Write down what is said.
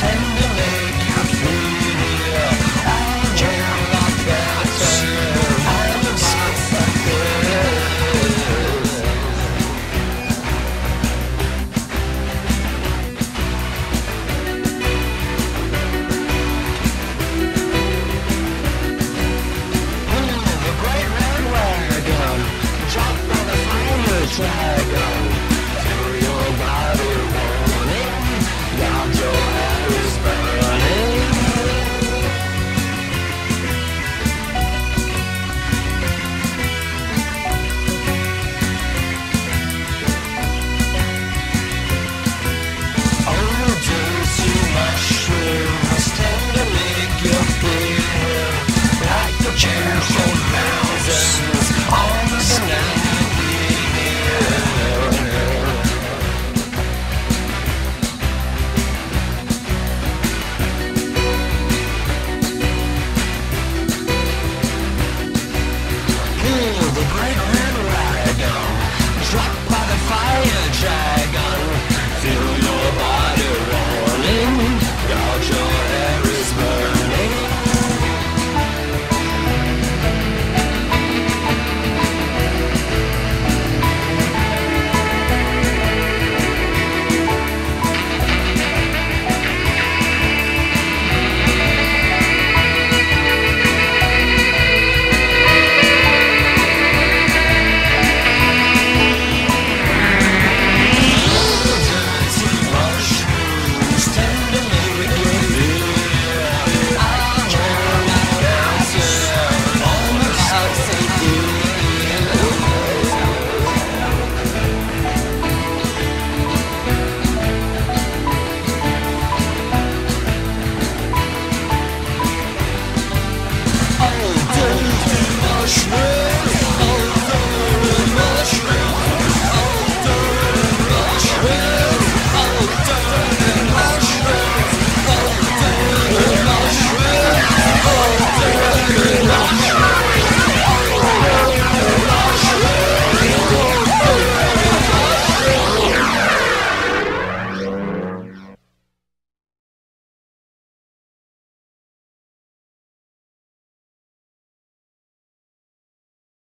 tender.